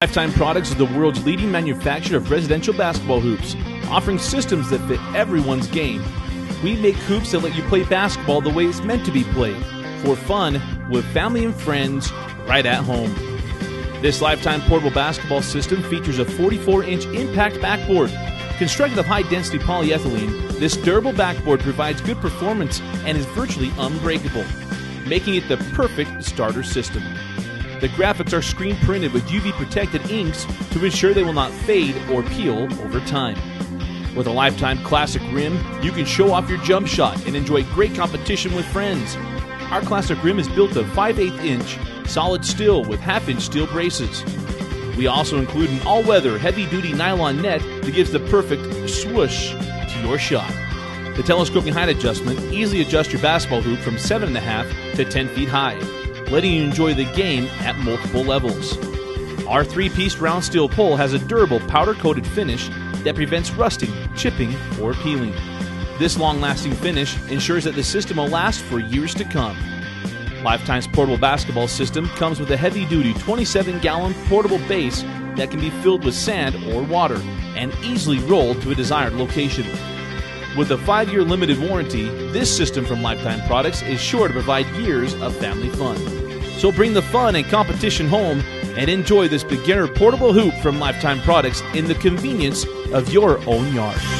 Lifetime Products is the world's leading manufacturer of residential basketball hoops, offering systems that fit everyone's game. We make hoops that let you play basketball the way it's meant to be played, for fun, with family and friends, right at home. This Lifetime portable basketball system features a 44-inch impact backboard. Constructed of high-density polyethylene, this durable backboard provides good performance and is virtually unbreakable, making it the perfect starter system. The graphics are screen printed with UV-protected inks to ensure they will not fade or peel over time. With a Lifetime Classic rim, you can show off your jump shot and enjoy great competition with friends. Our Classic rim is built of 5/8 inch solid steel with 1/2 inch steel braces. We also include an all-weather heavy-duty nylon net that gives the perfect swoosh to your shot. The telescoping height adjustment easily adjusts your basketball hoop from 7.5 to 10 feet high, letting you enjoy the game at multiple levels. Our 3-piece round steel pole has a durable powder-coated finish that prevents rusting, chipping, or peeling. This long-lasting finish ensures that the system will last for years to come. Lifetime's portable basketball system comes with a heavy-duty 27-gallon portable base that can be filled with sand or water and easily rolled to a desired location. With a 5-year limited warranty, this system from Lifetime Products is sure to provide years of family fun. So bring the fun and competition home and enjoy this beginner portable hoop from Lifetime Products in the convenience of your own yard.